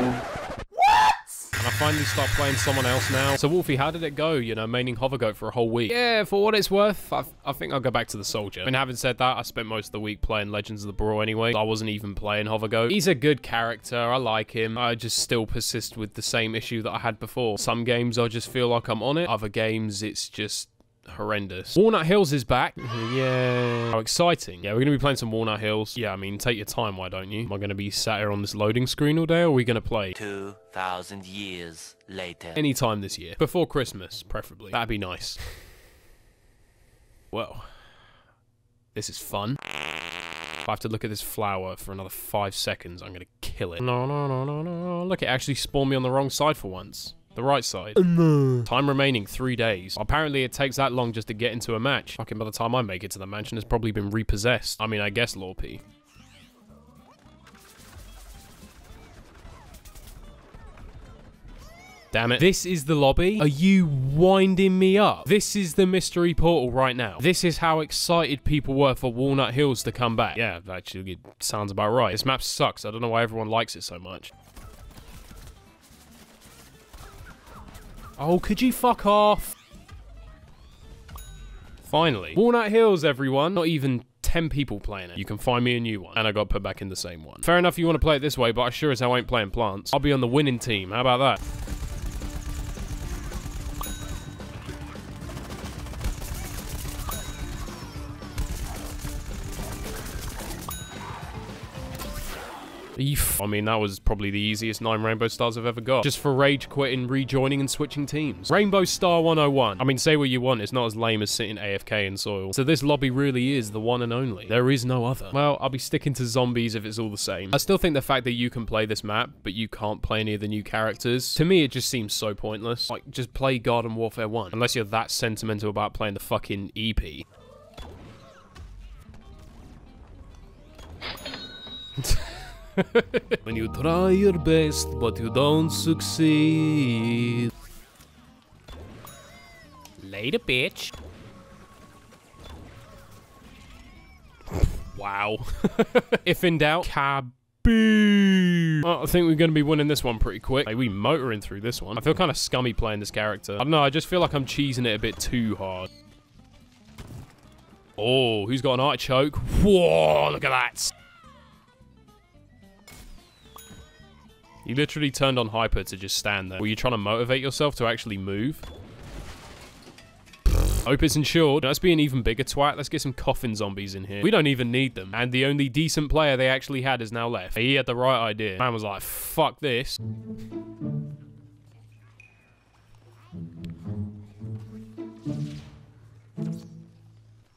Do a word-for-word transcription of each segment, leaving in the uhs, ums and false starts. I finally start playing someone else now. So Wolfie, how did it go, you know, maining Hovergoat for a whole week? Yeah, for what it's worth, I, I think I'll go back to the Soldier. And having said that, I spent most of the week playing Legends of the Brawl anyway. I wasn't even playing Hovergoat. He's a good character. I like him. I just still persist with the same issue that I had before. Some games I just feel like I'm on it. Other games, it's just horrendous. Walnut Hills is back. Yeah. How exciting. Yeah, we're gonna be playing some Walnut Hills. Yeah, I mean, take your time, why don't you? Am I gonna be sat here on this loading screen all day, or are we gonna play? two thousand years later. Anytime this year. Before Christmas, preferably. That'd be nice. Well, this is fun. If I have to look at this flower for another five seconds, I'm gonna kill it. No, no, no, no, no. Look, it actually spawned me on the wrong side for once. The right side. No. Time remaining three days. Apparently it takes that long just to get into a match. Fucking by the time I make it to the mansion, it's probably been repossessed. I mean, I guess Lord P. Damn it. This is the lobby? Are you winding me up? This is the mystery portal right now. This is how excited people were for Walnut Hills to come back. Yeah, actually, it sounds about right. This map sucks. I don't know why everyone likes it so much. Oh, could you fuck off? Finally. Walnut Hills, everyone. Not even ten people playing it. You can find me a new one. And I got put back in the same one. Fair enough you want to play it this way, but I sure as hell ain't playing plants. I'll be on the winning team. How about that? I mean, that was probably the easiest nine rainbow stars I've ever got. Just for rage quitting, rejoining, and switching teams. Rainbow Star one oh one. I mean, say what you want, it's not as lame as sitting A F K in soil. So this lobby really is the one and only. There is no other. Well, I'll be sticking to zombies if it's all the same. I still think the fact that you can play this map, but you can't play any of the new characters, to me, it just seems so pointless. Like, just play Garden Warfare one. Unless you're that sentimental about playing the fucking E P. When you try your best, but you don't succeed. Later, bitch. Wow. If in doubt, ka-bee. Oh, I think we're going to be winning this one pretty quick. Hey, we motoring through this one. I feel kind of scummy playing this character. I don't know, I just feel like I'm cheesing it a bit too hard. Oh, who's got an artichoke? Whoa, look at that. You literally turned on hyper to just stand there. Were you trying to motivate yourself to actually move? Hope it's insured. Let's be an even bigger twat. Let's get some coffin zombies in here. We don't even need them. And the only decent player they actually had is now left. He had the right idea. Man was like, fuck this.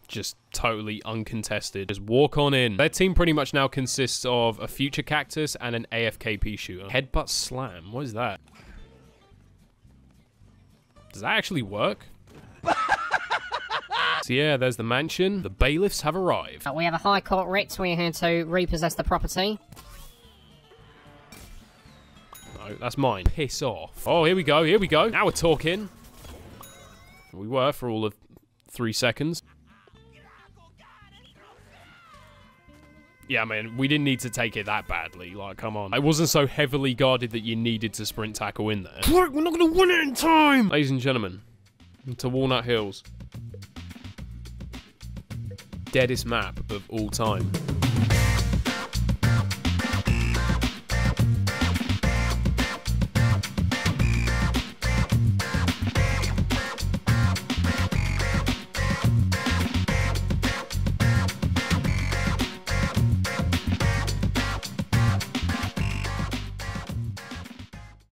Just totally uncontested. Just walk on in. Their team pretty much now consists of a future cactus and an A F K pea shooter. Headbutt slam. What is that? Does that actually work? So yeah, there's the mansion. The bailiffs have arrived. We have a high court writ. We're here to repossess the property. No, that's mine. Piss off. Oh, here we go. Here we go. Now we're talking. We were for all of three seconds. Yeah, I mean, we didn't need to take it that badly. Like, come on. It wasn't so heavily guarded that you needed to sprint tackle in there. Look, we're not going to win it in time! Ladies and gentlemen, to Walnut Hills. Deadest map of all time.